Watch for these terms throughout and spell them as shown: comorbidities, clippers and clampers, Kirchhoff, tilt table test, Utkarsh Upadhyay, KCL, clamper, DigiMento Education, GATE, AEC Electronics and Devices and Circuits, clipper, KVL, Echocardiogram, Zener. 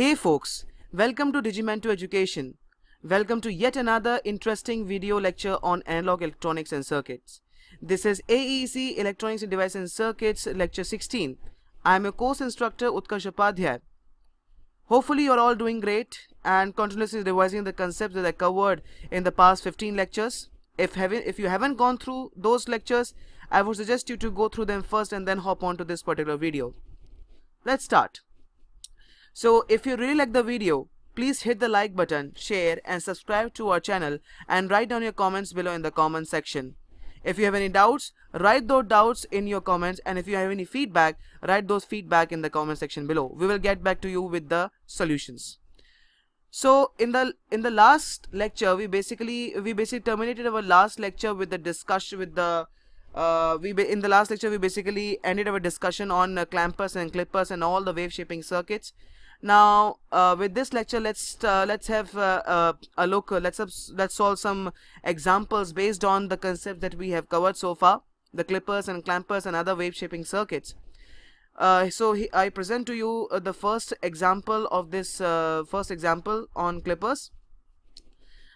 Hey folks, welcome to DigiMento Education. Welcome to yet another interesting video lecture on analog electronics and circuits. This is AEC Electronics and Devices and Circuits lecture 16. I am your course instructor Utkarsh Upadhyay. Hopefully you are all doing great and continuously revising the concepts that I covered in the past 15 lectures. If you haven't gone through those lectures, I would suggest you to go through them first and then hop on to this particular video. Let's start. So if you really like the video, please hit the like button, share and subscribe to our channel and write down your comments below in the comment section. If you have any doubts, write those doubts in your comments, and if you have any feedback, write those feedback in the comment section below. We will get back to you with the solutions. So in the last lecture, we basically terminated our last lecture with the discussion with the in the last lecture we basically ended our discussion on clampers and clippers and all the wave shaping circuits. Now with this lecture, let's solve some examples based on the concept that we have covered so far, the clippers and clampers and other wave shaping circuits. I present to you the first example of this on clippers.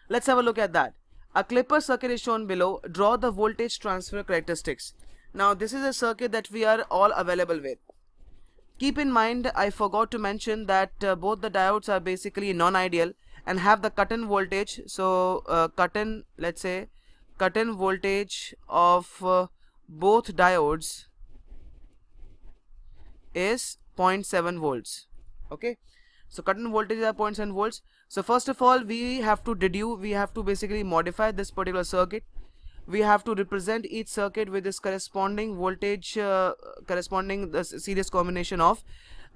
Let's have a look at that. A clipper circuit is shown below. Draw the voltage transfer characteristics. Now this is a circuit that we are all available with. Keep in mind, I forgot to mention that both the diodes are basically non-ideal and have the cut-in voltage. So cut-in voltage of both diodes is 0.7 volts. Okay, so cut-in voltages are 0.7 volts. So first of all, we have to basically modify this particular circuit. We have to represent each circuit with this corresponding voltage, corresponding series combination of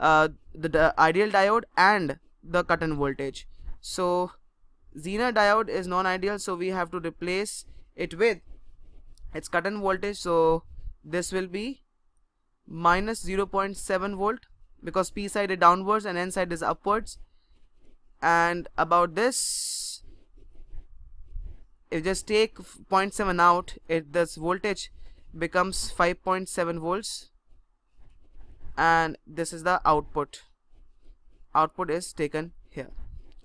the ideal diode and the cut-in voltage. So Zener diode is non-ideal, so we have to replace it with its cut-in voltage. So this will be minus 0.7 volt because p side is downwards and n side is upwards. And about this, if just take 0.7 out, this voltage becomes 5.7 volts and this is the output. Output is taken here.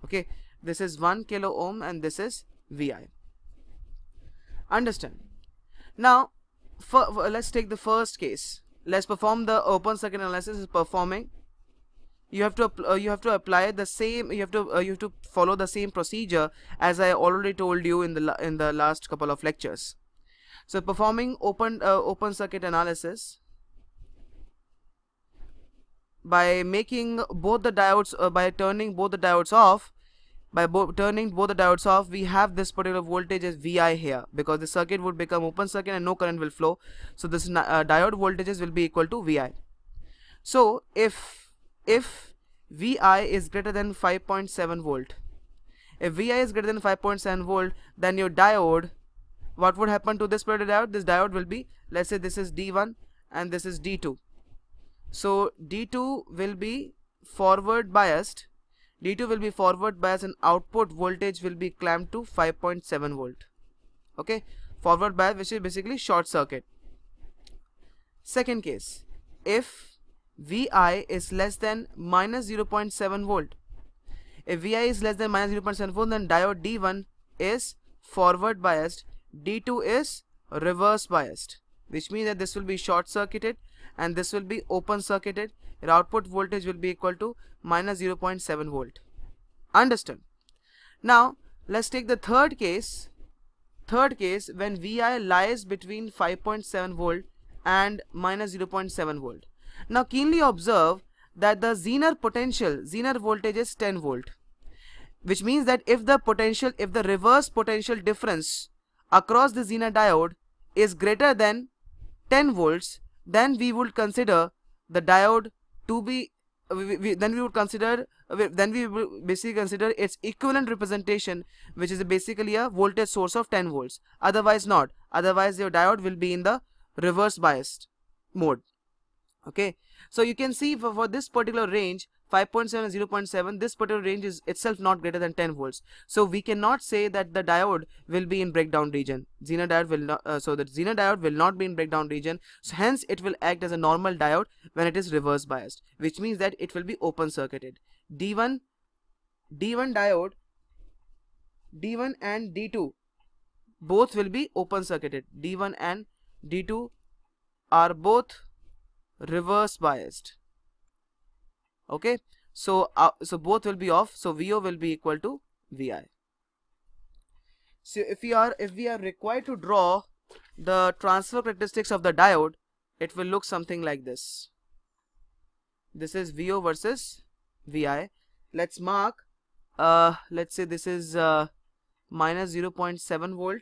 Okay, this is 1 kilo ohm and this is VI. Understand? Now let's take the first case. Let's perform the open circuit analysis. You have to follow the same procedure as I already told you in the last couple of lectures. So performing open circuit analysis by making both the diodes by turning both the diodes off, we have this particular voltage as VI here because the circuit would become open circuit and no current will flow. So this diode voltages will be equal to VI. So if VI is greater than 5.7 volt, if VI is greater than 5.7 volt, then your diode, what would happen to this particular diode? This diode will be, let's say this is D1 and this is D2. So D2 will be forward biased. D2 will be forward biased and output voltage will be clamped to 5.7 volt. Okay, forward bias, which is basically short circuit. Second case, if VI is less than minus 0.7 volt. If VI is less than minus 0.7 volt, then diode D1 is forward biased, D2 is reverse biased, which means that this will be short circuited and this will be open circuited. Your output voltage will be equal to minus 0.7 volt. Understood? Now let's take the third case. Third case, when VI lies between 5.7 volt and minus 0.7 volt. Now keenly observe that the Zener potential, Zener voltage is 10 volt, which means that if the reverse potential difference across the Zener diode is greater than 10 volts, then we would consider the diode to be, then we would basically consider its equivalent representation, which is basically a voltage source of 10 volts. Otherwise not. Otherwise your diode will be in the reverse biased mode. Okay, so you can see for this particular range 5.7 and 0.7, this particular range is itself not greater than 10 volts. So we cannot say that the diode will be in breakdown region. Zener diode will not, be in breakdown region. So hence it will act as a normal diode when it is reverse biased, which means that it will be open circuited. D1 diode, D1 and D2 both will be open circuited. D1 and D2 are both reverse biased. Okay, so both will be off, so VO will be equal to VI. So if we are required to draw the transfer characteristics of the diode, it will look something like this. This is VO versus VI. Let's mark, let's say this is minus 0.7 volt,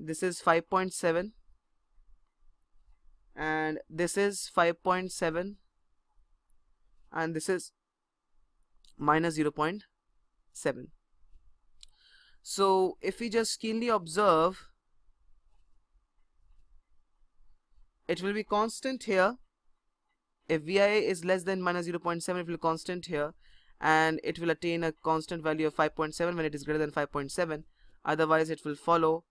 this is 5.7, and this is 5.7, and this is minus 0.7. So if we just keenly observe, it will be constant here. If VI is less than minus 0.7, it will be constant here, and it will attain a constant value of 5.7 when it is greater than 5.7. Otherwise, it will follow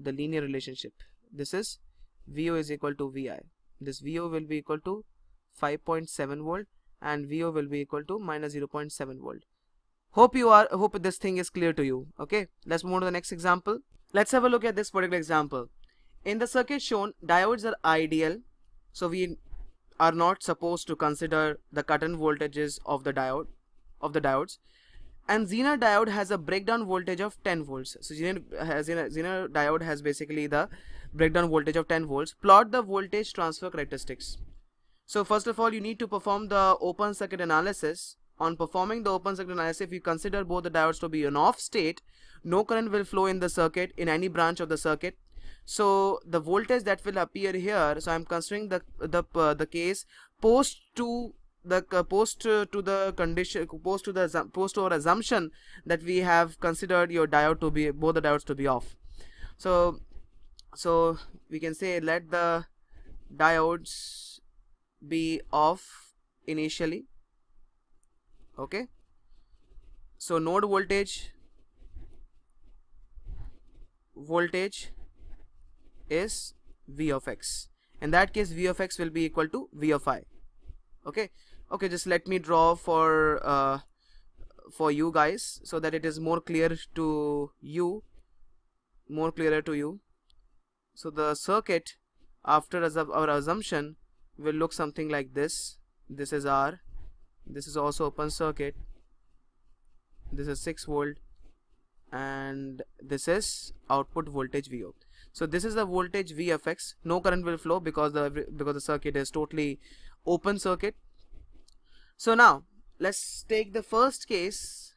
the linear relationship. This is VO is equal to VI. This VO will be equal to 5.7 volt and VO will be equal to minus 0.7 volt. Hope this thing is clear to you. Okay, let's move on to the next example. Let's have a look at this particular example. In the circuit shown, diodes are ideal, so we are not supposed to consider the cut-in voltages of the diodes, and Zener diode has a breakdown voltage of 10 volts. So Zener diode has basically the breakdown voltage of 10 volts. Plot the voltage transfer characteristics. So first of all, you need to perform the open circuit analysis. On performing the open circuit analysis, if you consider both the diodes to be in off state, no current will flow in the circuit, in any branch of the circuit. So the voltage that will appear here, so I'm considering the case post to our assumption that we have considered your diode to be, both the diodes to be off. So we can say let the diodes be off initially. Okay, so node voltage is V of X. In that case, V of X will be equal to V of I. Okay, just let me draw for you guys so that it is more clearer to you. So the circuit after our assumption will look something like this. This is R, this is also open circuit, this is 6 volt and this is output voltage VO. So this is the voltage V of X. No current will flow because the circuit is totally open circuit. So now let's take the first case.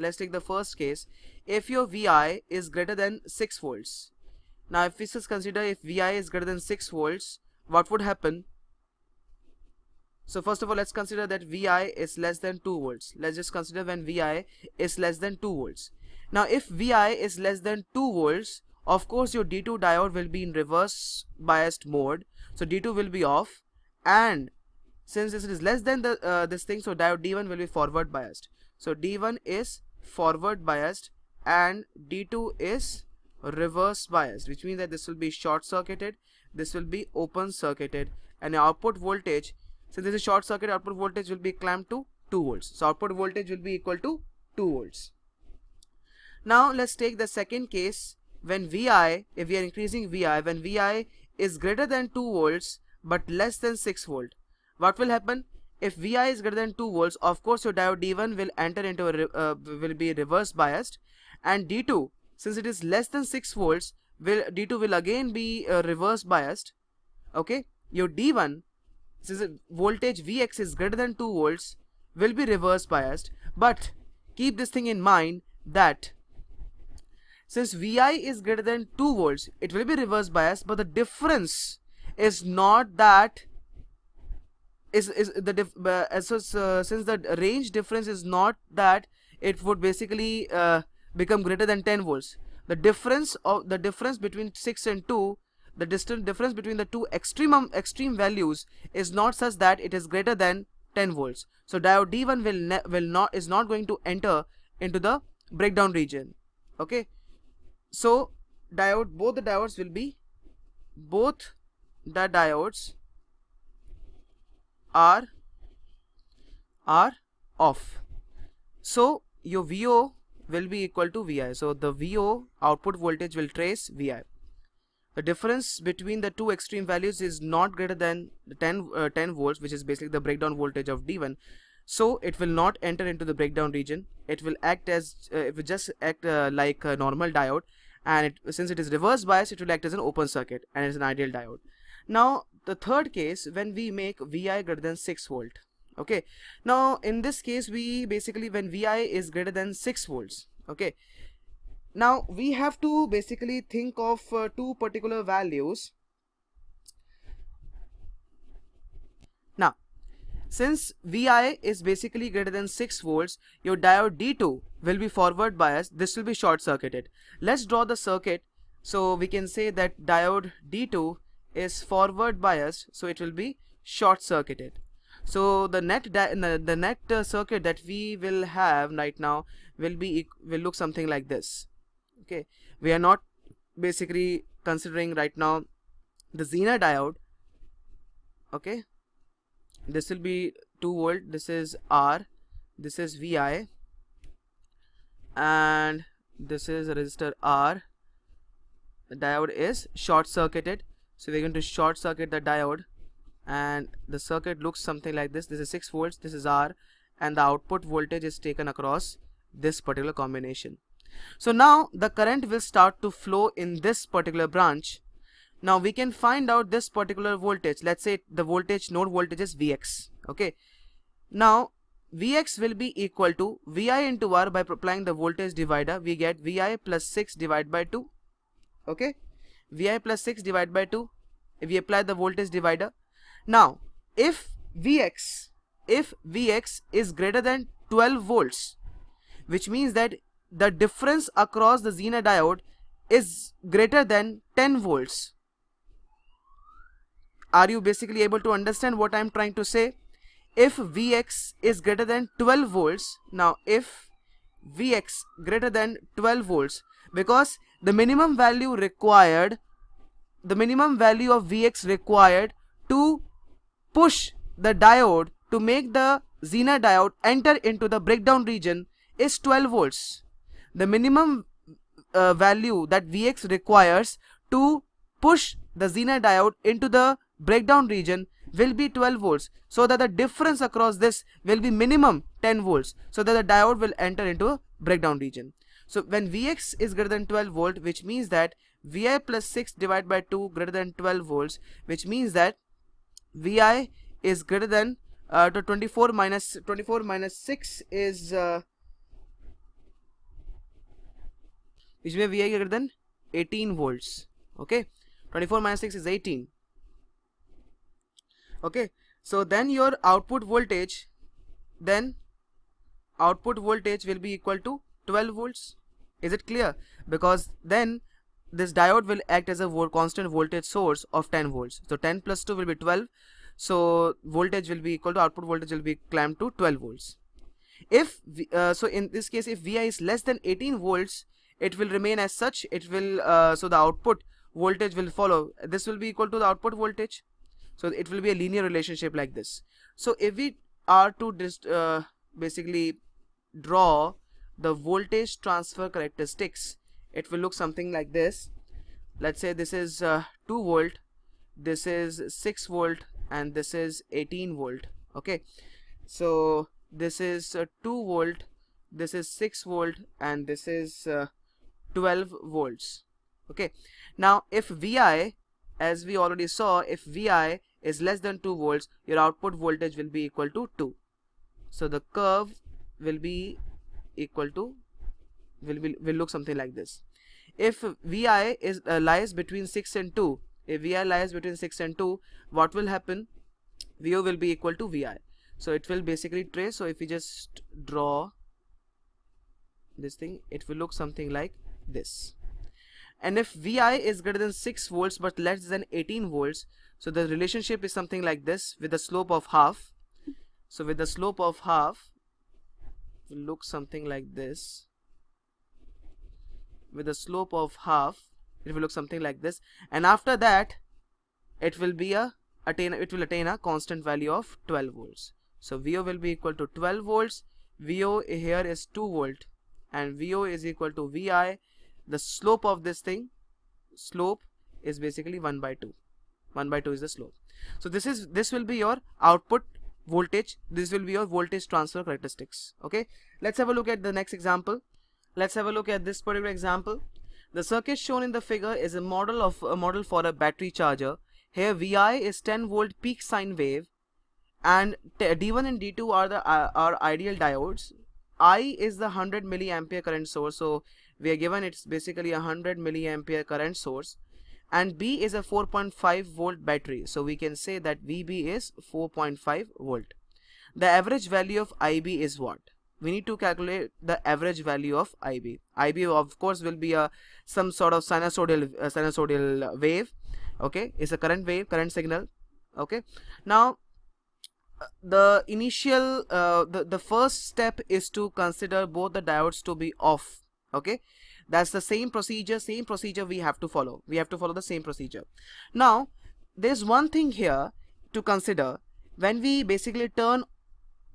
If your VI is greater than 6 volts. Now if we just consider if VI is greater than 6 volts, what would happen? So first of all, let's consider that VI is less than 2 volts. Let's just consider when VI is less than 2 volts. Now if VI is less than 2 volts, of course your D2 diode will be in reverse biased mode, so D2 will be off, and since this is less than the this thing, so diode D1 will be forward biased. So D1 is forward biased and D2 is reverse biased, which means that this will be short circuited, this will be open circuited, and output voltage, since this is short circuit, output voltage will be clamped to 2 volts. So output voltage will be equal to 2 volts. Now let's take the second case. When VI, if we are increasing VI, when VI is greater than 2 volts but less than 6 volt, what will happen? If VI is greater than 2 volts, of course your diode D1 will enter into a will be reverse biased, and D2, since it is less than 6 volts, D2 will again be reverse biased. Okay, your D1, since voltage Vx is greater than 2 volts, will be reverse biased. But keep this thing in mind that since VI is greater than 2 volts, it will be reverse biased, but the difference is not that since the range difference is not that it would basically become greater than 10 volts. The difference between 6 and 2, the distant difference between the two extreme values is not such that it is greater than 10 volts. So diode D1 is not going to enter into the breakdown region. Okay. So both the diodes are off. So your VO will be equal to VI. So the VO output voltage will trace VI. The difference between the two extreme values is not greater than 10 volts, which is basically the breakdown voltage of D1. So it will not enter into the breakdown region. It will act as it will just act like a normal diode, and since it is reverse bias, it will act as an open circuit and it's an ideal diode. Now the third case, when we make VI greater than 6 volt. Okay, now in this case we basically, when VI is greater than 6 volts, okay, now we have to basically think of two particular values. Now since VI is basically greater than 6 volts, your diode D2 will be forward biased. This will be short circuited. Let's draw the circuit. So we can say that diode D2 is forward biased, so it will be short circuited. So the net circuit that we will have right now will look something like this. Okay, we are not basically considering right now the Zener diode. Okay, this will be 2 volt. This is R, this is VI, and this is resistor R. The diode is short circuited, so we're going to short circuit the diode. And the circuit looks something like this. This is 6 volts, this is R, and the output voltage is taken across this particular combination. So now the current will start to flow in this particular branch. Now we can find out this particular voltage. Let's say the voltage, node voltage is Vx. Okay, now Vx will be equal to Vi into R. By applying the voltage divider, we get Vi plus 6 divided by 2. Okay, Vi plus 6 divided by 2 if we apply the voltage divider. Now if Vx is greater than 12 volts, which means that the difference across the Zener diode is greater than 10 volts. Are you basically able to understand what I am trying to say? If Vx is greater than 12 volts, now if Vx greater than 12 volts, because the minimum value of Vx required to push the diode to make the Zener diode enter into the breakdown region is 12 volts. The minimum value that Vx requires to push the Zener diode into the breakdown region will be 12 volts, so that the difference across this will be minimum 10 volts, so that the diode will enter into a breakdown region. So when Vx is greater than 12 volt, which means that Vi plus 6 divided by 2 greater than 12 volts, which means that Vi is greater than 24 minus 6 is, which may Vi greater than 18 volts. Okay, 24 minus 6 is 18. Okay, so then your output voltage will be equal to 12 volts. Is it clear? Because then this diode will act as a constant voltage source of 10 volts. So 10 plus 2 will be 12. So voltage will be equal to, output voltage will be clamped to 12 volts. If so in this case, if Vi is less than 18 volts, it will remain as such. It will so the output voltage will follow. This will be equal to the output voltage. So it will be a linear relationship like this. So if we are to basically draw the voltage transfer characteristics, it will look something like this. Let's say this is 2 volt, this is 6 volt, and this is 18 volt. Okay, so this is 2 volt, this is 6 volt, and this is 12 volts. Okay, now if Vi, as we already saw, if Vi is less than 2 volts, your output voltage will be equal to 2. So the curve will be equal to will look something like this. If Vi is lies between 6 and 2, if Vi lies between 6 and 2, what will happen? VO will be equal to Vi. So it will basically trace. So if we just draw this thing, it will look something like this. And if Vi is greater than 6 volts but less than 18 volts, so the relationship is something like this, with the slope of half. So with the slope of half, it will look something like this. With a slope of half, it will look something like this, and after that it will attain a constant value of 12 volts. So VO will be equal to 12 volts. VO here is 2 volt and VO is equal to VI. The slope of this thing, slope is basically 1 by 2. 1 by 2 is the slope. So this will be your output voltage. This will be your voltage transfer characteristics. Okay. Let's have a look at the next example. Let's have a look at this particular example. The circuit shown in the figure is a model for a battery charger. Here VI is 10 volt peak sine wave, and D1 and D2 are ideal diodes. I is the 100 milliampere current source, so we are given it's basically a 100 milliampere current source, and B is a 4.5 volt battery, so we can say that VB is 4.5 volt. The average value of IB is what? We need to calculate the average value of IB. IB of course will be a some sort of sinusoidal wave. Okay, it's a current wave, current signal. Okay, now the initial the first step is to consider both the diodes to be off. Okay, that's the same procedure we have to follow. We have to follow the same procedure. Now there's one thing here to consider. When we basically turn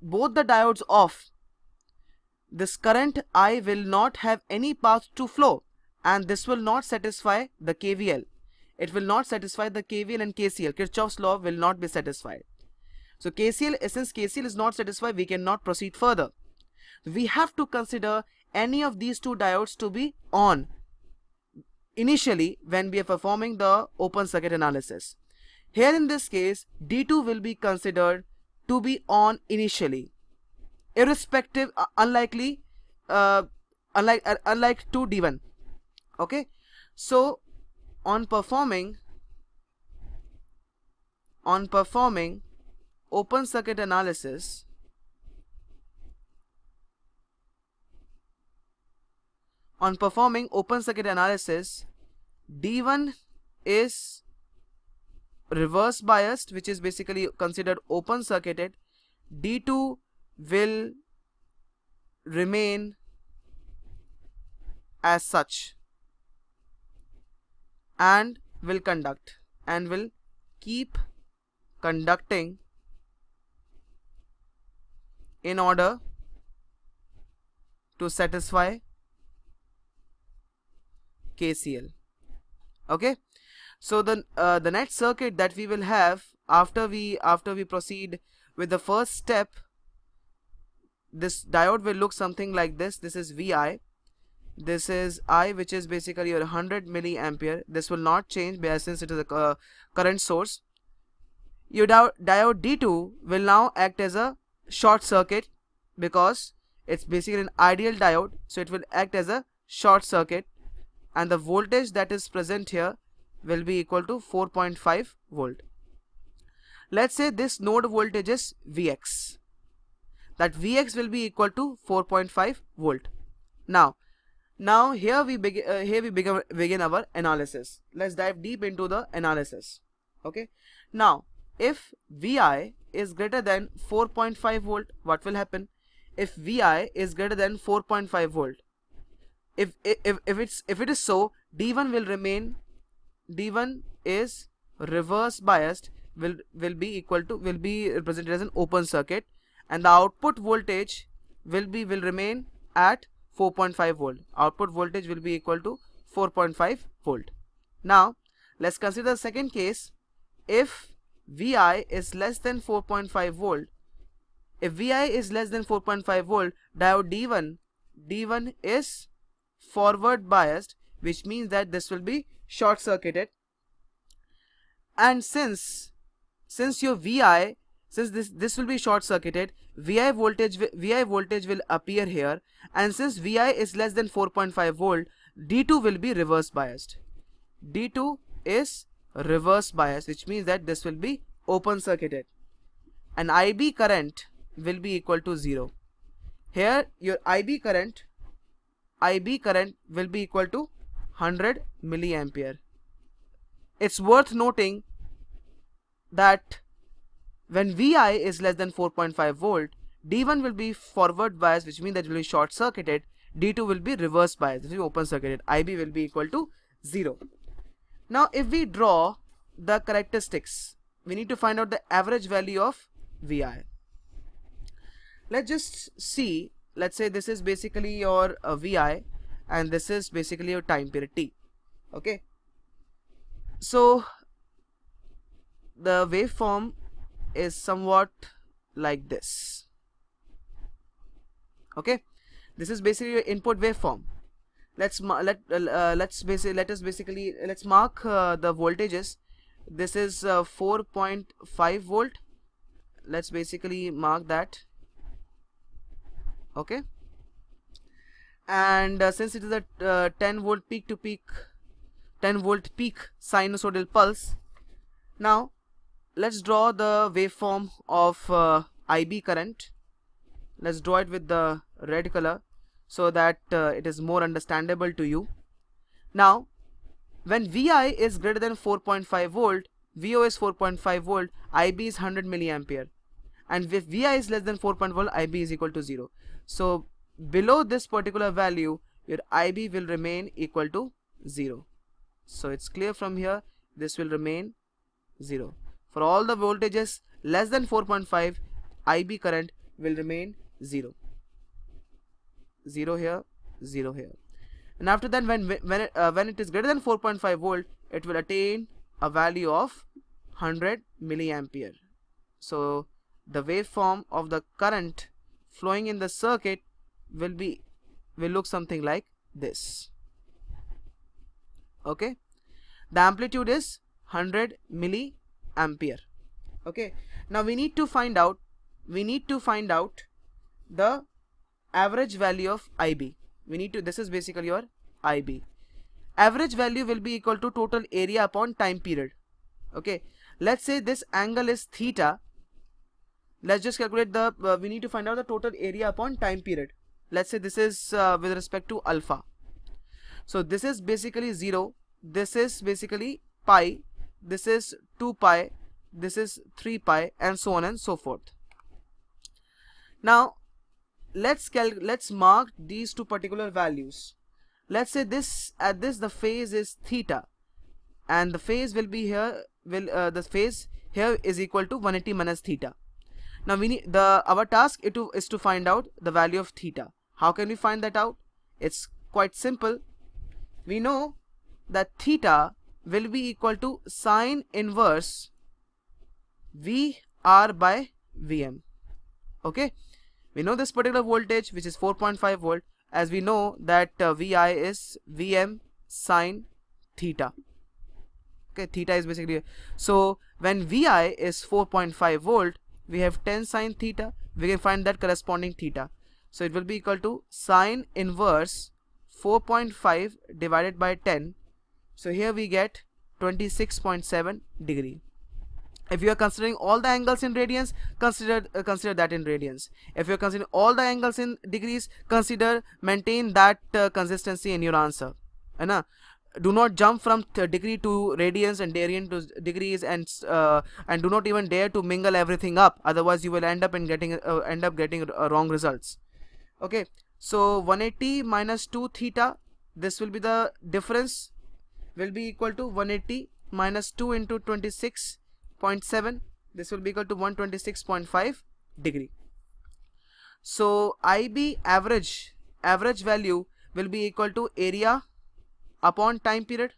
both the diodes off, this current I will not have any path to flow, and this will not satisfy the KVL. It will not satisfy the KVL and KCL. Kirchhoff's law will not be satisfied. So since KCL is not satisfied, we cannot proceed further. We have to consider any of these two diodes to be on initially when we are performing the open circuit analysis. Here in this case, D2 will be considered to be on initially, irrespective, unlike to D1. Okay, so on performing open circuit analysis, D1 is reverse biased, which is basically considered open circuited. D2 will remain as such and will conduct and will keep conducting in order to satisfy KCL. Okay, so the next circuit that we will have after we proceed with the first step, this diode will look something like this. This is VI. This is I, which is basically your 100 milliampere. This will not change since it is a current source. Your diode D2 will now act as a short circuit because it's basically an ideal diode. So it will act as a short circuit, and the voltage that is present here will be equal to 4.5 volt. Let's say this node voltage is Vx. That Vx will be equal to 4.5 volt. Now here we begin our analysis. Let's dive deep into the analysis. Okay. Now, if Vi is greater than 4.5 volt, what will happen? If Vi is greater than 4.5 volt, if it is so, D1 will remain. D1 is reverse biased. Will be represented as an open circuit. And the output voltage will remain at 4.5 volt. Output voltage will be equal to 4.5 volt. Now let's consider the second case. If Vi is less than 4.5 volt, diode D1 is forward biased, which means that this will be short circuited. And since this will be short circuited, VI voltage will appear here, and since VI is less than 4.5 volt, D2 will be reverse biased. D2 is reverse biased, which means that this will be open circuited, and IB current will be equal to 0. Here your IB current will be equal to 100 milliampere. It's worth noting that when Vi is less than 4.5 volt, D1 will be forward biased, which means that it will be short circuited. D2 will be reverse biased, which will be open circuited. IB will be equal to 0. Now if we draw the characteristics, we need to find out the average value of Vi. Let's just see, let's say this is basically your VI and this is basically your time period T. Okay, so the waveform is somewhat like this. Okay, this is basically your input waveform. Let's mark the voltages. This is 4.5 volt. Let's basically mark that. Okay, and since it is a 10 volt peak sinusoidal pulse, now let's draw the waveform of IB current. Let's draw it with the red color so that it is more understandable to you. Now when VI is greater than 4.5 volt, VO is 4.5 volt, IB is 100 milliampere, and if VI is less than 4.5 volt, IB is equal to 0. So below this particular value, your IB will remain equal to 0. So it's clear from here, this will remain 0. For all the voltages less than 4.5, IB current will remain 0. 0 here, 0 here. And after that, when it is greater than 4.5 volt, it will attain a value of 100 milliampere. So the waveform of the current flowing in the circuit will look something like this. Okay, the amplitude is 100 milliampere. Okay, now we need to find out the average value of IB. This is basically your IB. Average value will be equal to total area upon time period. Okay, let's say this angle is theta. Let's just calculate the we need to find out the total area upon time period. Let's say this is with respect to alpha. So this is basically 0, this is basically pi, this is 2 pi, this is 3 pi, and so on and so forth. Now let's mark these two particular values. Let's say this the phase is theta, and the phase will be here, the phase here is equal to 180 minus theta. Now we need our task is to find out the value of theta. How can we find that out? It's quite simple. We know that theta will be equal to sine inverse VR by Vm. Okay, we know this particular voltage, which is 4.5 volt, as we know that Vi is Vm sine theta. Okay, theta is basically, so when Vi is 4.5 volt, we have 10 sine theta. We can find that corresponding theta. So it will be equal to sine inverse 4.5 divided by 10. So here we get 26.7 degree. If you are considering all the angles in radians, consider that in radians. If you are considering all the angles in degrees, maintain that consistency in your answer. Do not jump from degree to radians and radian to degrees, and do not even dare to mingle everything up. Otherwise, you will end up getting wrong results. Okay, so 180 minus 2 theta. This will be the difference. Will be equal to 180 minus 2 into 26.7. This will be equal to 126.5 degree. So IB average value will be equal to area upon time period.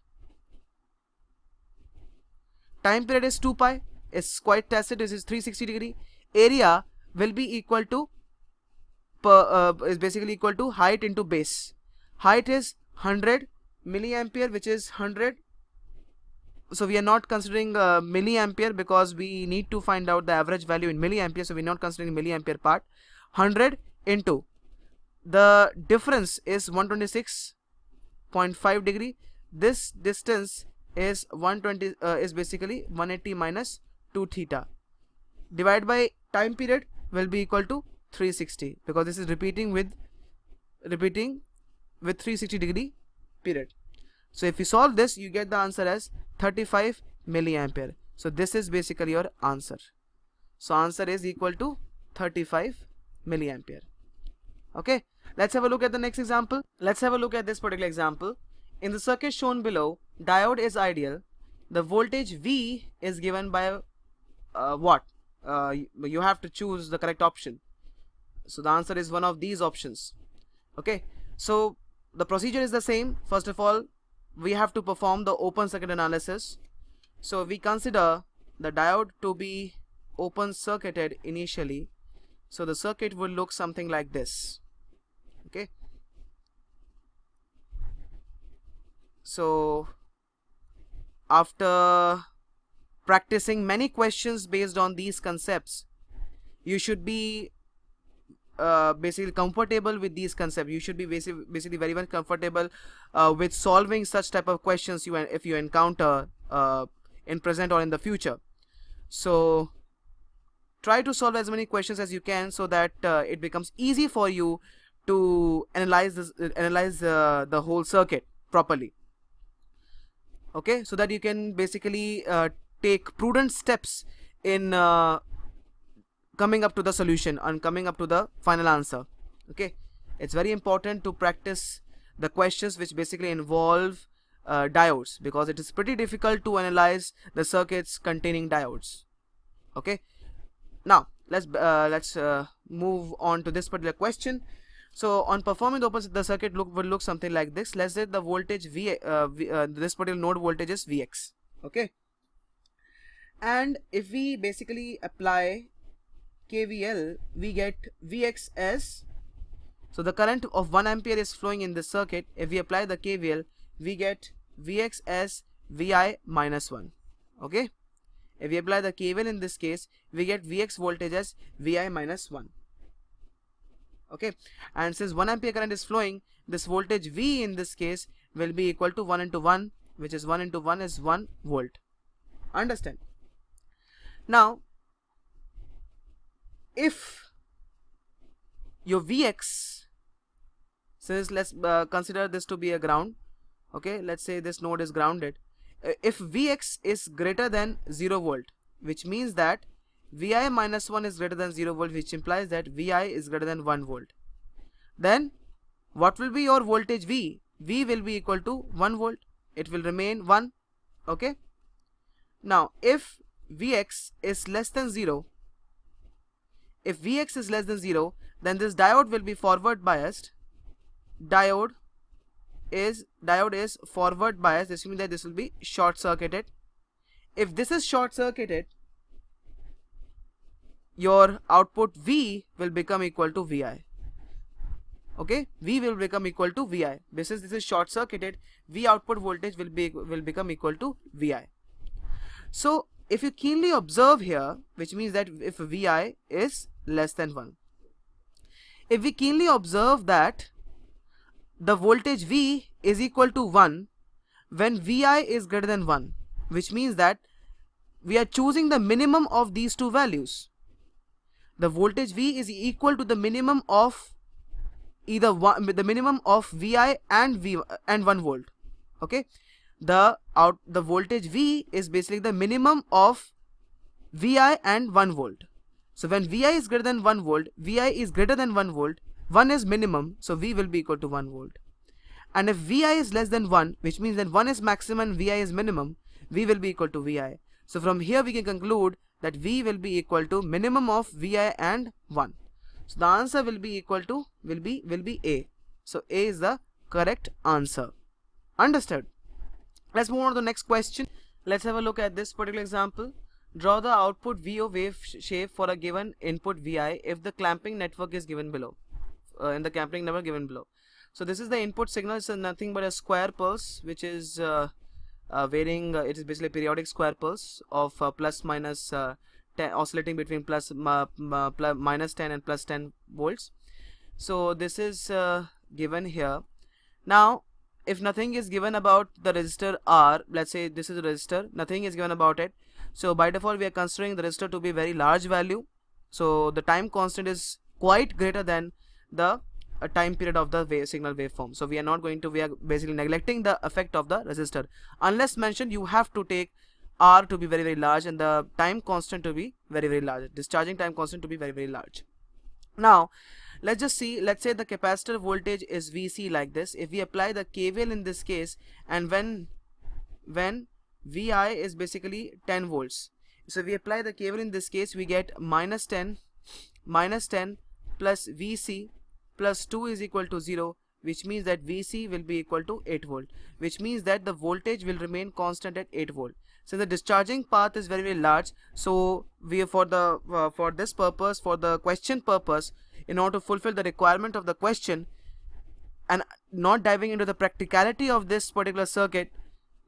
Time period is 2 pi, is quite tacit, this is 360 degree. Area will be equal to is basically equal to height into base. Height is 100 milliampere, which is 100. So we are not considering milliampere because we need to find out the average value in milliampere. So we are not considering milliampere part. 100 into the difference is 126.5 degree. This distance is 180 minus 2 theta. Divided by time period will be equal to 360, because this is repeating with 360 degree period. So if you solve this, you get the answer as 35 milliampere. So this is basically your answer. So answer is equal to 35 milliampere. Okay, let's have a look at the next example. Let's have a look at this particular example. In the circuit shown below, diode is ideal. The voltage V is given by what? You have to choose the correct option. So the answer is one of these options. Okay, so the procedure is the same. First of all, we have to perform the open circuit analysis. So we consider the diode to be open circuited initially. So the circuit will look something like this. Okay. So after practicing many questions based on these concepts, you should be basically comfortable with these concepts. You should be basically very well comfortable with solving such type of questions if you encounter in present or in the future. So try to solve as many questions as you can so that it becomes easy for you to analyze this, the whole circuit properly. Okay, so that you can basically take prudent steps in coming up to the solution and coming up to the final answer. Okay, it's very important to practice the questions which basically involve diodes, because it is pretty difficult to analyze the circuits containing diodes. Okay, now let's move on to this particular question. So on performing the open, the circuit will look something like this. Let's say the voltage this particular node voltage is Vx. Okay, and if we basically apply KVL, we get Vx as, so the current of 1 ampere is flowing in this circuit. If we apply the KVL, we get Vx as Vi minus 1. Okay, if we apply the KVL in this case, we get Vx voltage as Vi minus 1. Okay, and since 1 ampere current is flowing, this voltage V in this case will be equal to 1 into 1, which is 1 into 1 is 1 volt. Understand? Now, if your Vx, since let's consider this to be a ground, okay, let's say this node is grounded. If Vx is greater than 0 volt, which means that Vi minus 1 is greater than 0 volt, which implies that Vi is greater than 1 volt. Then what will be your voltage V? V will be equal to 1 volt. It will remain 1. Okay. Now if Vx is less than 0, then this diode will be forward biased. Diode is forward biased. This means that this will be short circuited. If this is short circuited, your output V will become equal to Vi. Okay, V will become equal to Vi. Since this is short circuited, V output voltage will become equal to Vi. So if you keenly observe here, which means that if Vi is less than 1, if we keenly observe that the voltage V is equal to 1 when Vi is greater than 1, which means that we are choosing the minimum of these two values. The voltage V is equal to the minimum of either one, the minimum of Vi and one volt. Okay, the voltage V is basically the minimum of Vi and 1 volt. So when Vi is greater than 1 volt, Vi is greater than 1 volt. 1 is minimum, so V will be equal to 1 volt. And if Vi is less than 1, which means that 1 is maximum and Vi is minimum, V will be equal to Vi. So from here we can conclude that V will be equal to minimum of Vi and 1. So the answer will be equal to will be A. So A is the correct answer. Understood? Let's move on to the next question. Let's have a look at this particular example. Draw the output VO wave shape for a given input Vi if the clamping network is given below. So this is the input signal. It's nothing but a square pulse, which is varying. It is basically a periodic square pulse of plus minus 10, oscillating between minus 10 and plus 10 volts. So this is given here. Now, if nothing is given about the resistor R, let's say this is a resistor, nothing is given about it. So by default, we are considering the resistor to be a very large value. So the time constant is quite greater than the time period of the signal waveform. So we are basically neglecting the effect of the resistor. Unless mentioned, you have to take R to be very very large and the time constant to be very very large, discharging time constant to be very very large. Now let's just see, let's say the capacitor voltage is Vc like this. If we apply the KVL in this case, and when Vi is basically 10 volts, so we apply the KVL in this case, we get minus 10 plus VC plus 2 is equal to 0, which means that VC will be equal to 8 volt, which means that the voltage will remain constant at 8 volt. So the discharging path is very, very large. So we for the question purpose, in order to fulfill the requirement of the question and not diving into the practicality of this particular circuit,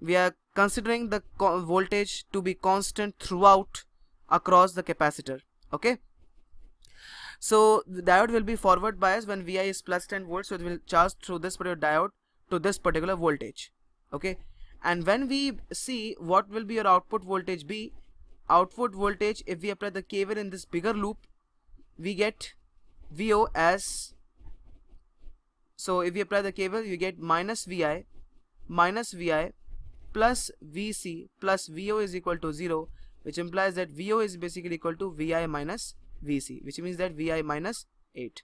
we are considering the voltage to be constant throughout across the capacitor. Okay. So the diode will be forward biased when Vi is plus 10 volts, so it will charge through this particular diode to this particular voltage. Okay. And when we see what will be your output voltage be, output voltage, if we apply the KVL in this bigger loop, we get VO as, so if we apply the KVL, you get minus Vi plus Vc plus VO is equal to 0, which implies that VO is basically equal to Vi minus Vc, which means that Vi minus 8.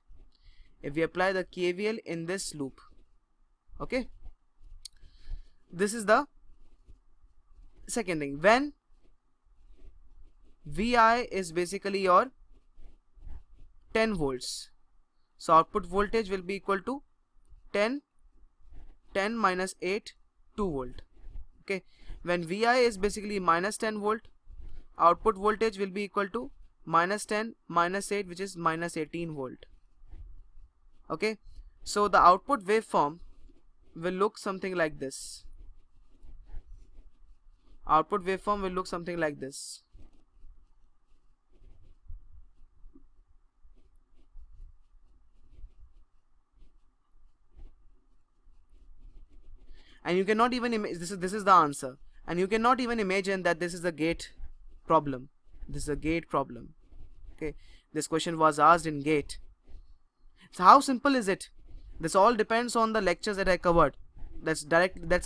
If we apply the KVL in this loop, okay. This is the second thing. When Vi is basically your 10 volts, so output voltage will be equal to 10 minus 8, 2 volt. Okay. When Vi is basically minus 10 volt, output voltage will be equal to minus 10 minus 8, which is minus 18 volt. Okay. So the output waveform will look something like this. Output waveform will look something like this. And you cannot even this is the answer. And you cannot even imagine that this is a GATE problem. This is a GATE problem. Okay. This question was asked in GATE. So how simple is it? This all depends on the lectures that I covered. That's a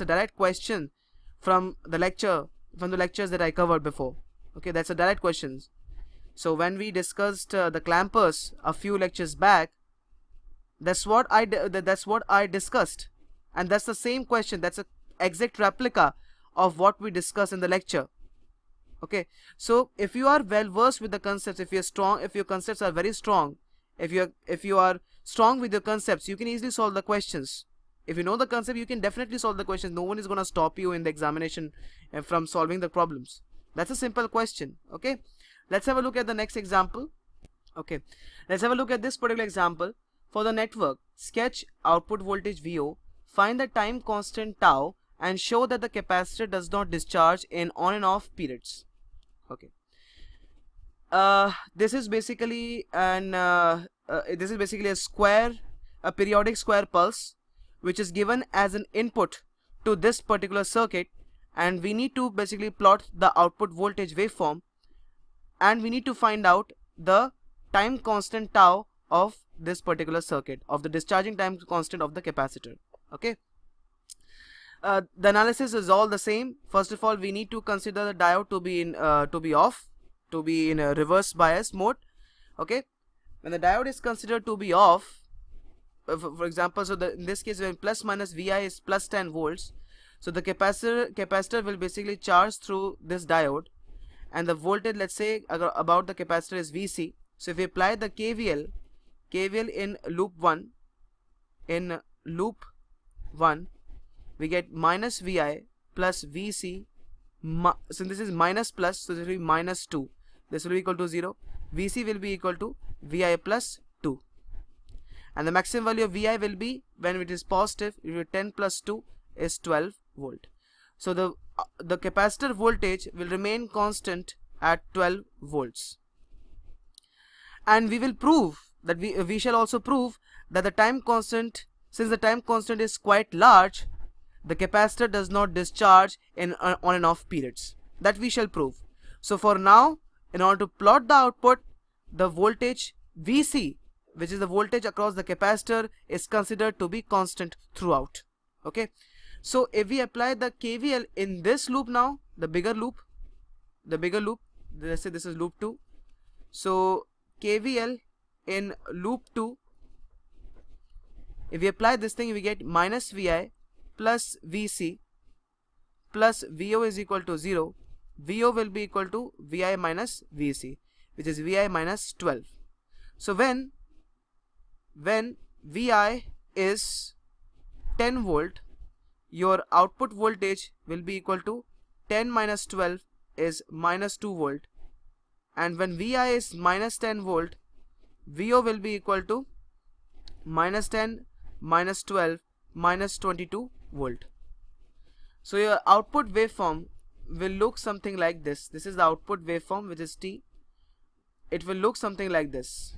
direct question from the lecture, from the lectures that I covered before. Okay, that's a direct question. So when we discussed the clampers a few lectures back, that's what I discussed, and that's the same question. That's an exact replica of what we discussed in the lecture. Okay, so if you are well versed with the concepts, if your concepts are strong with your concepts, you can easily solve the questions. If you know the concept, you can definitely solve the questions. No one is going to stop you in the examination from solving the problems. That's a simple question. Okay, let's have a look at the next example. Okay, let's have a look at this particular example. For the network, sketch output voltage VO, find the time constant tau, and show that the capacitor does not discharge in on and off periods. Okay. This is basically a periodic square pulse, which is given as an input to this particular circuit, and we need to basically plot the output voltage waveform, and we need to find out the time constant tau of this particular circuit, of the discharging time constant of the capacitor. Okay. The analysis is all the same. First of all, we need to consider the diode to be in a reverse bias mode. Okay. When the diode is considered to be off, for example, so in this case when plus minus Vi is plus 10 volts, so the capacitor will basically charge through this diode, and the voltage, let's say about the capacitor, is Vc. So if we apply the KVL in loop 1, we get minus Vi plus Vc, so this is minus plus, so this will be minus 2, this will be equal to 0, Vc will be equal to Vi plus 2, and the maximum value of Vi will be, when it is positive, 10 plus 2 is 12 volt. So the capacitor voltage will remain constant at 12 volts, and we will prove that we shall also prove that the time constant, since the time constant is quite large, the capacitor does not discharge in on and off periods. That we shall prove. So for now, in order to plot the output, the voltage Vc, which is the voltage across the capacitor, is considered to be constant throughout. Okay. So if we apply the KVL in this loop now, the bigger loop, let's say this is loop 2. So KVL in loop 2, if we apply this thing, we get minus Vi plus Vc plus VO is equal to 0. VO will be equal to Vi minus Vc, which is Vi minus 12. So when when Vi is 10 volt, your output voltage will be equal to 10 minus 12 is minus 2 volt. And when Vi is minus 10 volt, Vo will be equal to minus 10 minus 12 minus 22 volt. So your output waveform will look something like this. This is the output waveform, which is T. It will look something like this.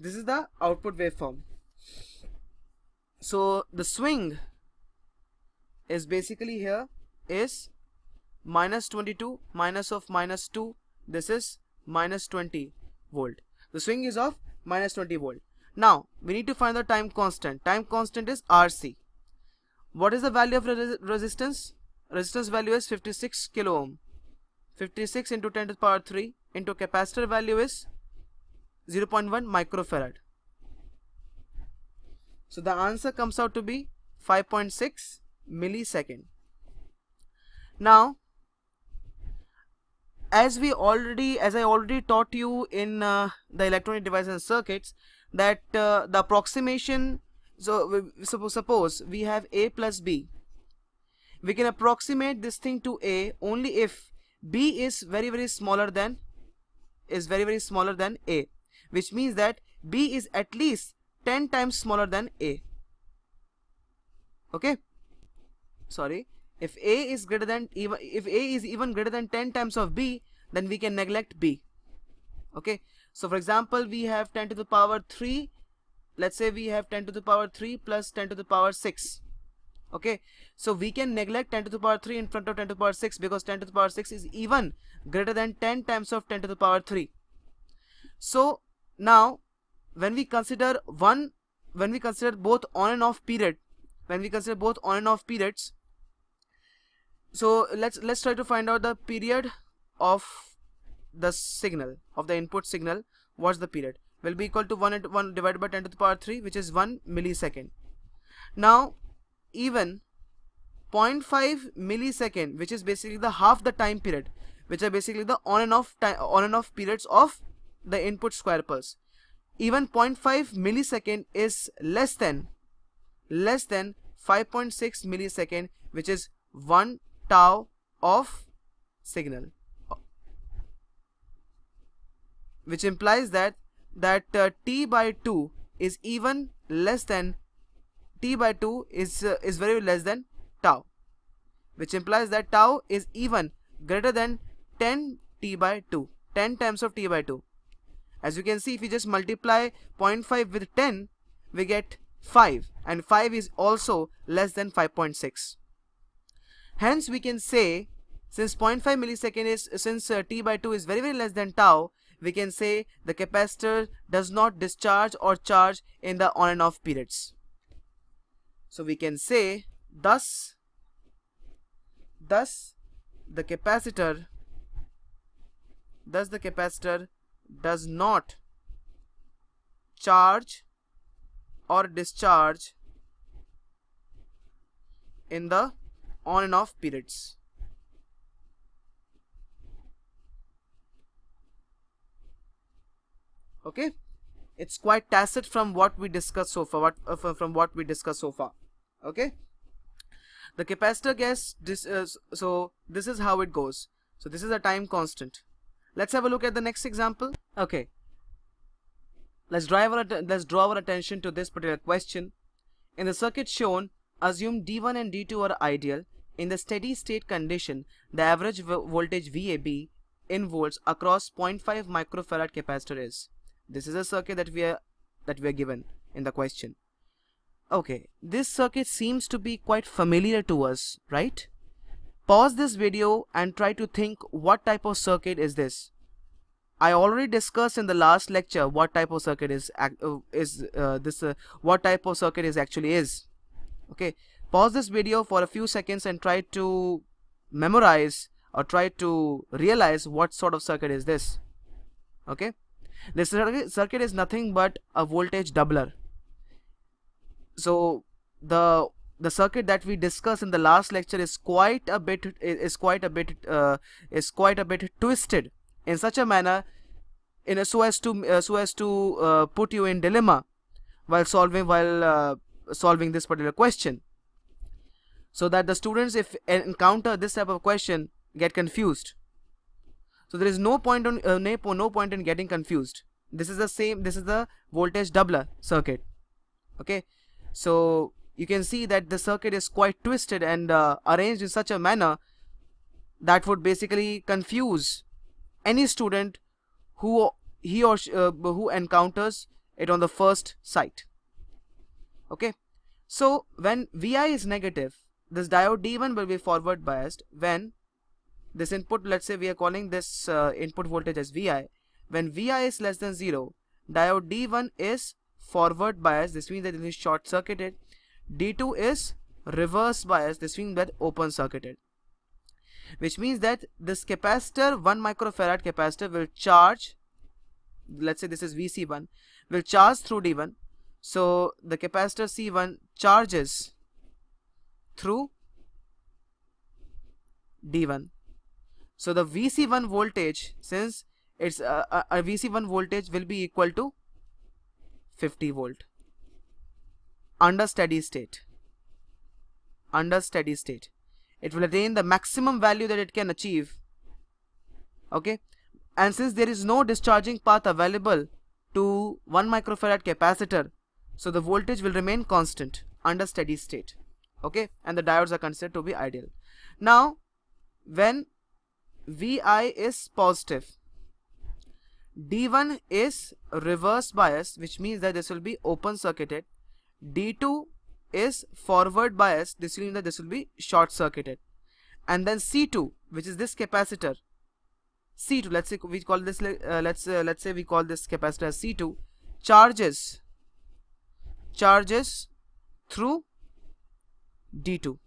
This is the output waveform. So the swing is basically here is minus 22 minus of minus 2. This is minus 20 volt. The swing is of minus 20 volt. Now we need to find the time constant. Time constant is RC. What is the value of resistance? Resistance value is 56 kilo ohm. 56 into 10 to the power 3 into capacitor value is 0.1 microfarad. So the answer comes out to be 5.6 millisecond. Now, as I already taught you in the electronic device and circuits, that the approximation. So suppose we have A plus B. We can approximate this thing to A only if B is very very smaller than A. Which means that B is at least 10 times smaller than A. Okay? Sorry. If A is even greater than 10 times of B, then we can neglect B. Okay? So for example, we have 10 to the power 3. Let's say we have 10 to the power 3 plus 10 to the power 6. Okay? So we can neglect 10 to the power 3 in front of 10 to the power 6, because 10 to the power 6 is even greater than 10 times of 10 to the power 3. So now, when we consider both on and off period, so let's try to find out the period of the signal, of the input signal. What's the period? Will be equal to 1 divided by 10 to the power 3, which is 1 millisecond. Now, even 0.5 millisecond, which is basically the half the time period, which are basically the on and off periods of the input square pulse, even 0.5 millisecond is less than 5.6 millisecond, which is 1 tau of signal, which implies that T by 2 is even less than T by 2 is very less than tau, which implies that tau is even greater than 10 T by 2, 10 times of T by 2. As you can see, if you just multiply 0.5 with 10, we get 5, and 5 is also less than 5.6. Hence, we can say, since 0.5 millisecond is, since T by 2 is very very less than tau, we can say the capacitor does not discharge or charge in the on and off periods. So we can say, thus the capacitor does not charge or discharge in the on and off periods. Okay, it's quite tacit from what we discussed so far. Okay, the capacitor gets this. So this is how it goes. So this is a time constant. Let's have a look at the next example. Okay, let's draw our attention to this particular question. In the circuit shown, assume D1 and D2 are ideal. In the steady state condition, the average voltage VAB in volts across 0.5 microfarad capacitor is. This is a circuit that we are given in the question. Okay, this circuit seems to be quite familiar to us, right? Pause this video and try to think what type of circuit is this. I already discussed in the last lecture what type of circuit actually is. Okay, pause this video for a few seconds and try to memorize or try to realize what sort of circuit is this. Okay, this circuit is nothing but a voltage doubler. So the circuit that we discussed in the last lecture is quite a bit twisted in such a manner, in a, so as to put you in dilemma while solving this particular question, so that the students, if encounter this type of question, get confused. So there is no point on no point in getting confused. This is the same. This is the voltage doubler circuit. Okay, so you can see that the circuit is quite twisted and arranged in such a manner that would basically confuse any student who he or she encounters it on the first sight. Okay, so when Vi is negative, this diode D1 will be forward biased. When this input, let's say we are calling this input voltage as Vi, when Vi is less than 0, diode D1 is forward biased. This means that it is short circuited. D2 is reverse biased. This means that open circuited, which means that this capacitor, 1 microfarad capacitor, will charge, let's say this is Vc1, will charge through D1. So the capacitor C1 charges through D1. So the Vc1 voltage, since it's a Vc1 voltage, will be equal to 50 volt under steady state. Under steady state, it will attain the maximum value that it can achieve. Okay, and since there is no discharging path available to 1 microfarad capacitor, so the voltage will remain constant under steady state. Okay, and the diodes are considered to be ideal. Now, when Vi is positive, D1 is reverse biased, which means that this will be open circuited. D2 is forward biased, this means that this will be short circuited. And then C2, which is this capacitor, C2, let's say we call this let's say we call this capacitor as C2, charges through D2.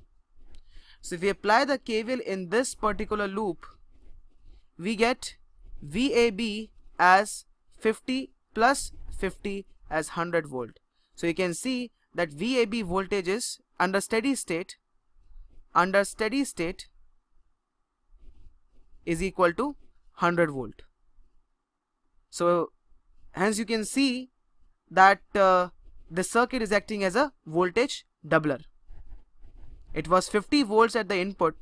So if we apply the KVL in this particular loop, we get VAB as 50 plus 50 as 100 volt. So you can see that VAB voltage is under steady state is equal to 100 volt. So hence you can see that the circuit is acting as a voltage doubler. It was 50 volts at the input.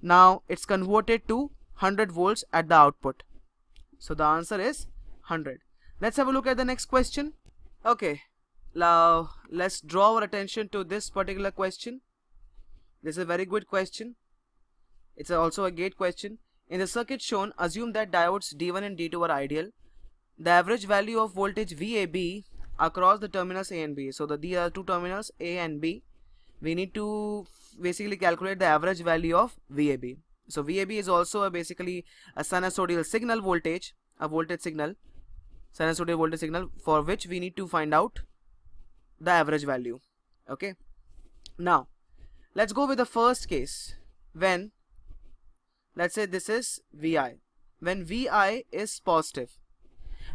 Now it's converted to 100 volts at the output. So the answer is 100. Let's have a look at the next question. Okay, now let's draw our attention to this particular question. This is a very good question. It's also a gate question. In the circuit shown, assume that diodes D1 and D2 are ideal. The average value of voltage VAB across the terminals A and B. So these are two terminals A and B. We need to basically calculate the average value of VAB. So VAB is also basically a sinusoidal signal voltage, sinusoidal voltage signal, for which we need to find out the average value. Okay. Now, let's go with the first case when, let's say this is Vi, when Vi is positive.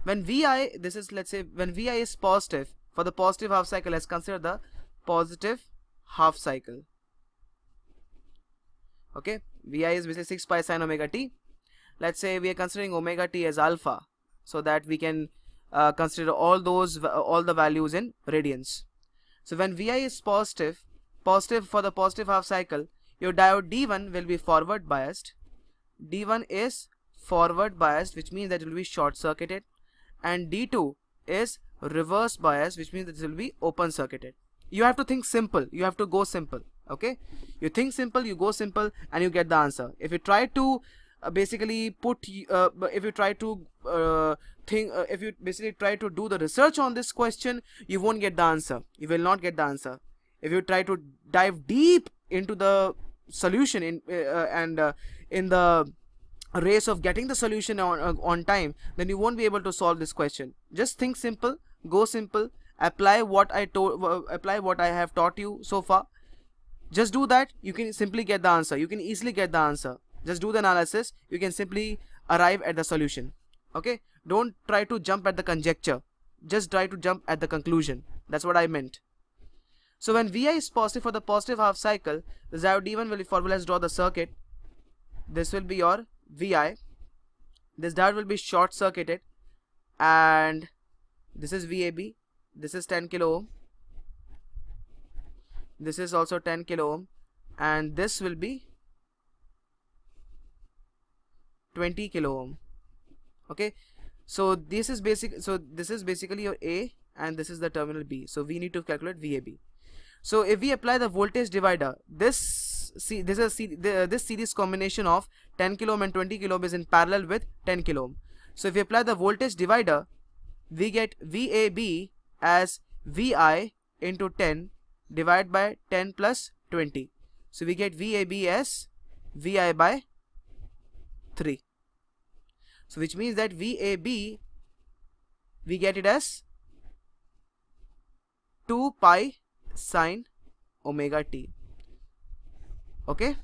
When Vi, this is, let's say when Vi is positive, for the positive half cycle, let's consider the positive half cycle. Okay, Vi is basically 6 pi sine omega t. Let's say we are considering omega t as alpha, so that we can consider all the values in radians. So when Vi is positive for the positive half cycle, your diode D1 will be forward biased. D1 is forward biased, which means that it will be short circuited, and D2 is reverse biased, which means that it will be open circuited. You have to think simple. You have to go simple. Okay, you think simple, you go simple, and you get the answer. If you try to if you basically try to do the research on this question, you won't get the answer. You will not get the answer. If you try to dive deep into the solution in the race of getting the solution on time, then you won't be able to solve this question. Just think simple, go simple. Apply what I have taught you so far. Just do that. You can simply get the answer. You can easily get the answer. Just do the analysis. You can simply arrive at the solution. Okay. Don't try to jump at the conjecture. Just try to jump at the conclusion. That's what I meant. So when Vi is positive for the positive half cycle, the diode D1 will be formalized, draw the circuit. This will be your Vi. This diode will be short circuited, and this is VAB. This is 10 kilo ohm. This is also 10 kilo ohm, and this will be 20 kilo ohm. Okay, so this is basic. So this is basically your A, and this is the terminal B. So we need to calculate VAB. So if we apply the voltage divider, this series combination of 10 kilo ohm and 20 kilo ohm is in parallel with 10 kilo ohm. So if we apply the voltage divider, we get VAB as Vi into 10 divided by 10 plus 20. So we get VAB as Vi by 3. So which means that VAB, we get it as 2 pi sine omega t. Okay.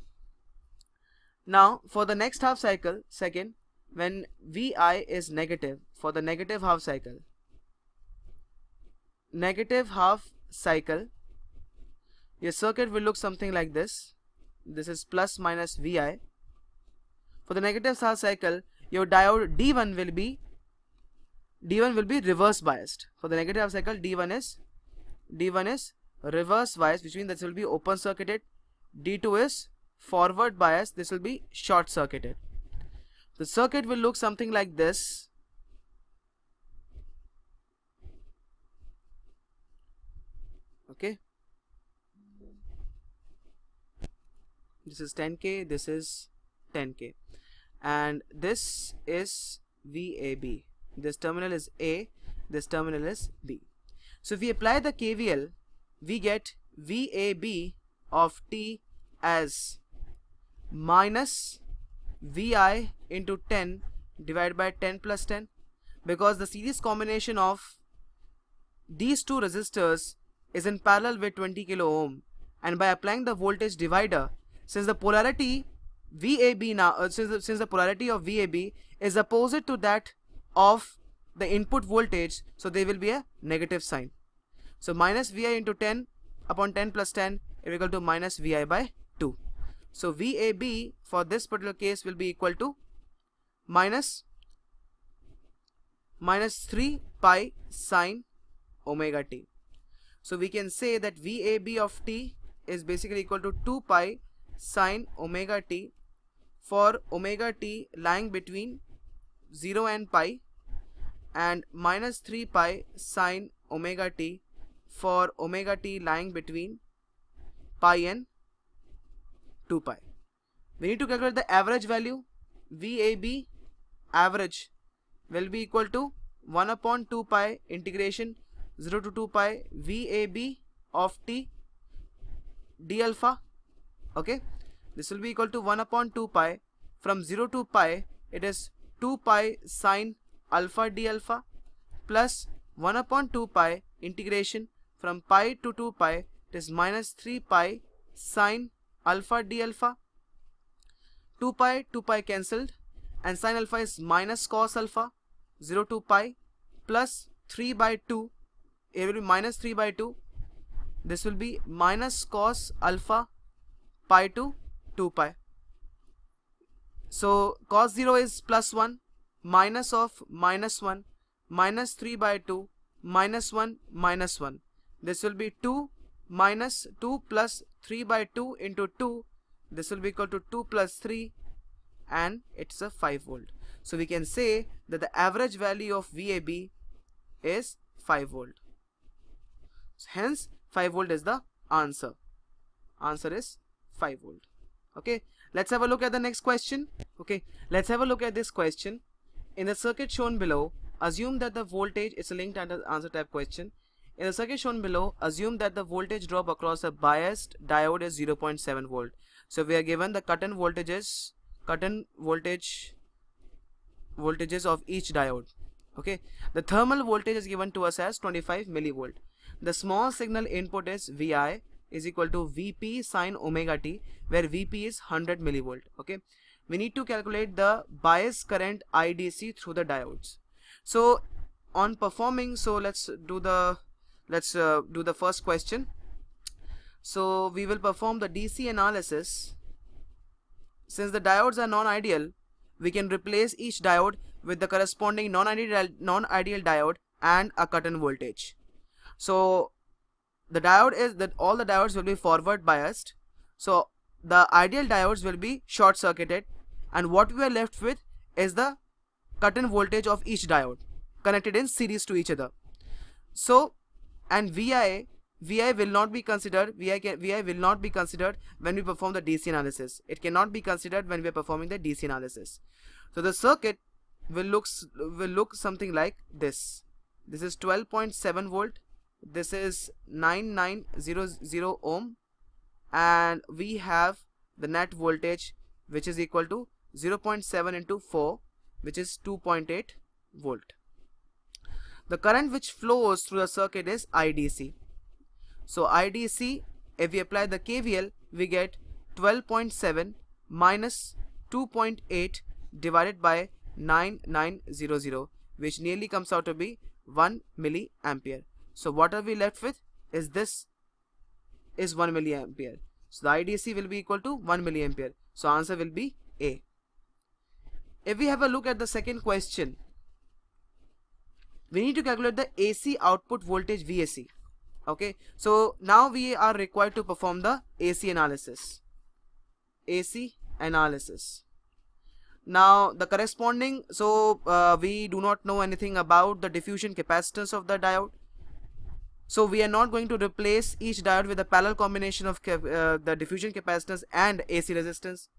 Now for the next half cycle, second, when Vi is negative, for the negative half cycle, your circuit will look something like this. This is plus minus Vi. For the negative half cycle, your diode D1 will be reverse biased. For the negative half cycle, D1 is reverse biased, which means this will be open circuited. D2 is forward biased. This will be short circuited. The circuit will look something like this. Okay. This is 10K. This is 10K. And this is VAB. This terminal is A. This terminal is B. So if we apply the KVL, we get VAB of T as minus Vi into 10 divided by 10 plus 10, because the series combination of these two resistors is in parallel with 20 kilo ohm, and by applying the voltage divider, since the polarity VAB now since the polarity of VAB is opposite to that of the input voltage, so there will be a negative sign. So minus Vi into 10 upon 10 plus 10 is equal to minus Vi by 2. So VAB for this particular case will be equal to minus 3 pi sine omega t. So we can say that VAB of t is basically equal to 2 pi sine omega t, for omega t lying between 0 and pi, and minus 3 pi sine omega t for omega t lying between pi and 2 pi. We need to calculate the average value. VAB average will be equal to 1 upon 2 pi integration 0 to 2 pi VAB of t d alpha. Okay, this will be equal to 1 upon 2 pi, from 0 to pi it is 2 pi sine alpha d alpha, plus 1 upon 2 pi integration from pi to 2 pi, it is minus 3 pi sine alpha d alpha. 2 pi cancelled, and sine alpha is minus cos alpha, 0 to pi, plus 3 by 2, it will be minus 3 by 2, this will be minus cos alpha pi to 2 pi. So cos 0 is plus 1, minus of minus 1, minus 3 by 2, minus 1, minus 1. This will be 2 minus 2 plus 3 by 2 into 2. This will be equal to 2 plus 3, and it's a 5 volt. So we can say that the average value of VAB is 5 volt. Hence 5 volt is the answer. Answer is 5 volt. Okay, let's have a look at the next question. Okay, let's have a look at this question. In the circuit shown below, assume that the voltage is a linked answer type question. In the circuit shown below, assume that the voltage drop across a biased diode is 0.7 volt. So we are given the current voltages of each diode. Okay, the thermal voltage is given to us as 25 millivolt. The small signal input is Vi is equal to Vp sine omega t, where Vp is 100 millivolt. Okay, we need to calculate the bias current IDC through the diodes. So let's do the first question. So we will perform the DC analysis. Since the diodes are non-ideal, we can replace each diode with the corresponding non-ideal diode and a cut-in voltage. So the diode is that all the diodes will be forward biased. So the ideal diodes will be short-circuited, and what we are left with is the cut-in voltage of each diode connected in series to each other. So, and VI will not be considered. VI will not be considered when we perform the DC analysis. It cannot be considered when we are performing the DC analysis. So the circuit will look something like this. This is 12.7 volt. This is 9900 ohm, and we have the net voltage, which is equal to 0.7 into 4, which is 2.8 volt. The current which flows through the circuit is IDC. So IDC, if we apply the KVL, we get 12.7 minus 2.8 divided by 9900, which nearly comes out to be 1 milliampere. So what are we left with is this is 1 milliampere. So the IDC will be equal to 1 milliampere. So answer will be A. If we have a look at the second question, we need to calculate the AC output voltage VAC. Okay, so now we are required to perform the AC analysis. Now the corresponding, so we do not know anything about the diffusion capacitance of the diode. So we are not going to replace each diode with a parallel combination of the diffusion capacitance and AC resistance.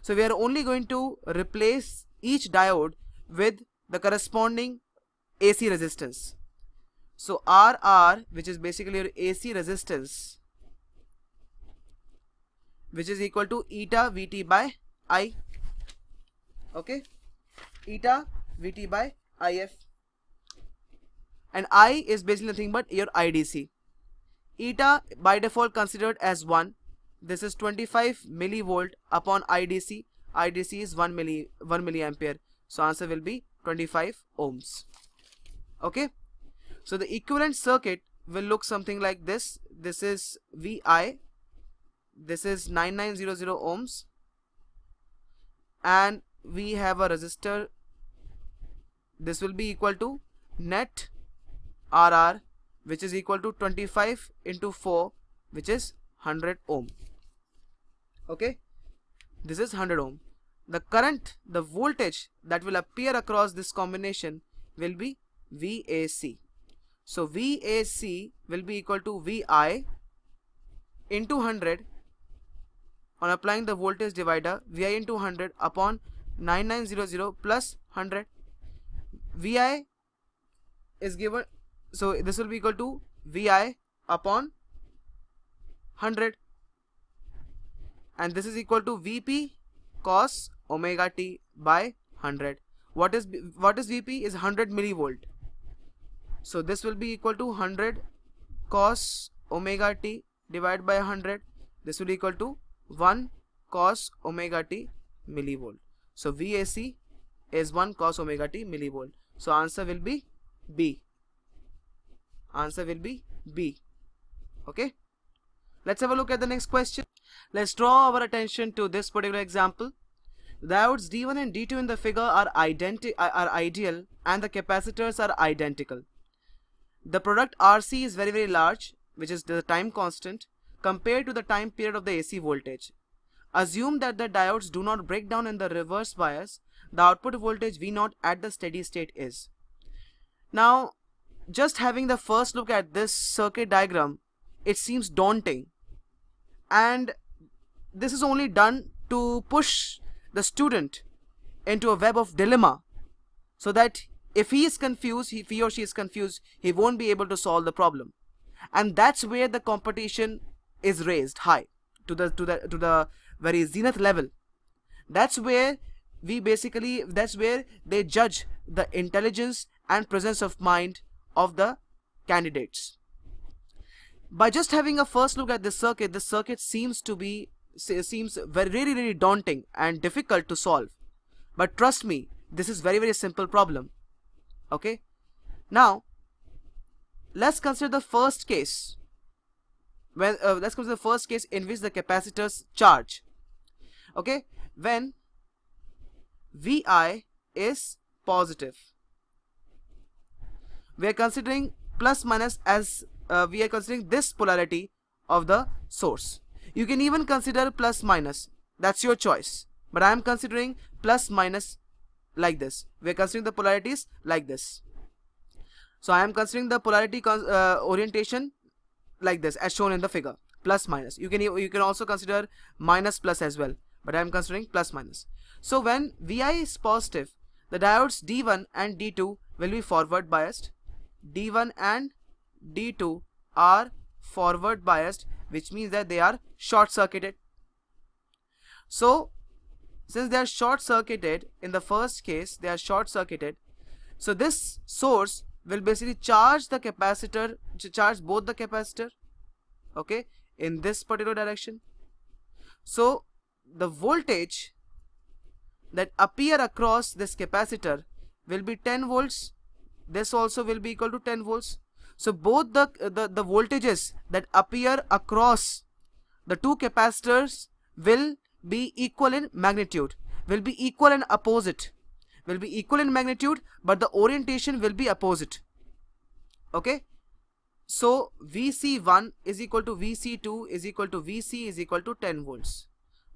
So we are only going to replace each diode with the corresponding AC resistance. So RR, which is basically your AC resistance, which is equal to eta VT by I. Okay, eta VT by IF, and I is basically nothing but your IDC. Eta by default considered as 1. This is 25 millivolt upon IDC. IDC is 1 milliampere. So answer will be 25 ohms. Okay. So the equivalent circuit will look something like this. This is VI. This is 9900 ohms. And we have a resistor. This will be equal to net RR, which is equal to 25 into 4, which is 100 ohm. Okay, this is 100 ohm. The current, the voltage that will appear across this combination will be VAC. So VAC will be equal to VI into 100 on applying the voltage divider, VI into 100 upon 9900 plus 100. VI is given, so this will be equal to VI upon 100, and this is equal to VP cos omega t by 100. What is VP is 100 millivolt. So this will be equal to 100 cos omega t divided by 100. This will be equal to 1 cos omega t millivolt. So VAC is 1 cos omega t millivolt. So answer will be B. Okay. Let's have a look at the next question. Let's draw our attention to this particular example. Diodes D1 and D2 in the figure are ideal, and the capacitors are identical. The product RC is very, very large, which is the time constant, compared to the time period of the AC voltage. Assume that the diodes do not break down in the reverse bias. The output voltage V0 at the steady state is. Now, just having the first look at this circuit diagram, it seems daunting, and this is only done to push the student into a web of dilemma, so that if he is confused, if he or she is confused, he won't be able to solve the problem. And that's where the competition is raised high to the very zenith level. That's where they judge the intelligence and presence of mind of the candidates. By just having a first look at this circuit seems very, really, really daunting and difficult to solve. But trust me, this is very, very simple problem. Okay, now let's consider the first case when let's go to the first case in which the capacitors charge. Okay, when Vi is positive, we are considering plus minus as we are considering this polarity of the source. You can even consider plus minus, that's your choice, but I am considering plus minus like this. We are considering the polarities like this. So I am considering the polarity orientation like this as shown in the figure, plus minus. You can also consider minus plus as well, but I am considering plus minus. So when Vi is positive, the diodes D1 and D2 will be forward biased. D1 and D2 are forward biased, which means that they are short circuited. So since they are short circuited, in the first case they are short circuited, so this source will basically charge the capacitor, charge both the capacitor, okay, in this particular direction. So the voltage that appear across this capacitor will be 10 volts. This also will be equal to 10 volts. So both the voltages that appear across the two capacitors will be equal in magnitude, will be equal and opposite, will be equal in magnitude, but the orientation will be opposite. Okay, so Vc1 is equal to Vc2 is equal to Vc is equal to 10 volts.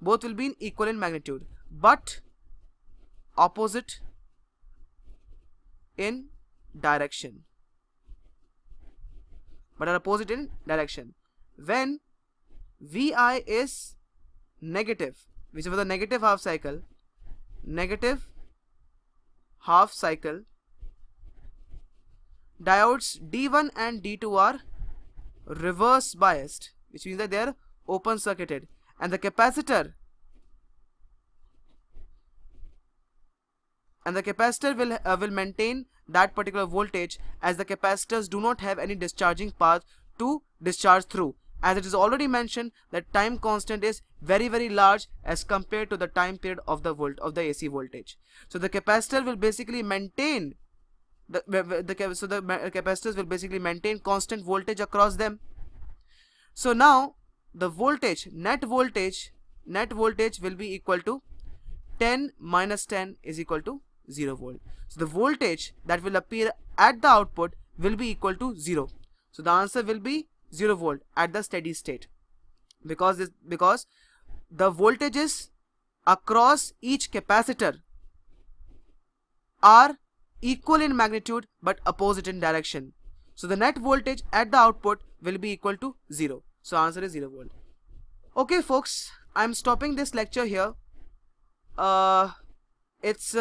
Both will be in equal in magnitude but opposite in direction, but are opposite in direction. When Vi is negative, which is for the negative half cycle, diodes D1 and D2 are reverse biased, which means that they are open circuited, and the capacitor will maintain that particular voltage, as the capacitors do not have any discharging path to discharge through. As it is already mentioned that time constant is very, very large as compared to the time period of the AC voltage. So the capacitor will basically maintain the capacitors will basically maintain constant voltage across them. So now the voltage, net voltage will be equal to 10 minus 10 is equal to 0 volt. So the voltage that will appear at the output will be equal to 0. So the answer will be 0 volt at the steady state, because the voltages across each capacitor are equal in magnitude but opposite in direction. So the net voltage at the output will be equal to 0. So answer is 0 volt. Okay folks, I am stopping this lecture here. With this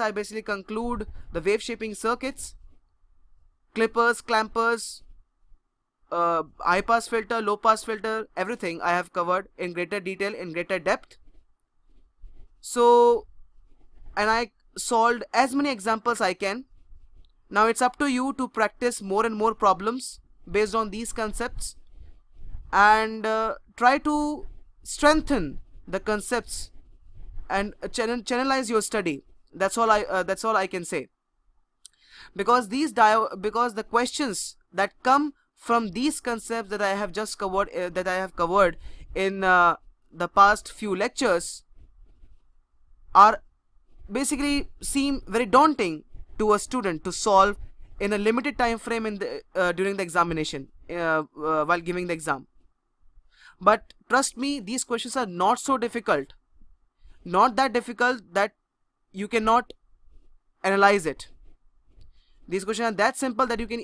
I basically conclude the wave shaping circuits, clippers, clampers, high pass filter, low pass filter, everything I have covered in greater detail, in greater depth. So, and I solved as many examples I can. Now it's up to you to practice more and more problems based on these concepts, and try to strengthen the concepts and channelize your study. That's all I can say, because the questions that come from these concepts that I have just covered in the past few lectures are basically seem very daunting to a student to solve in a limited time frame in the during the examination while giving the exam. But trust me, these questions are not so difficult, not that difficult that you cannot analyze it. These questions are that simple that you can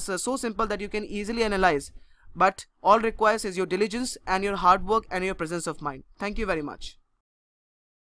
so simple that you can easily analyze, but all requires is your diligence and your hard work and your presence of mind. Thank you very much.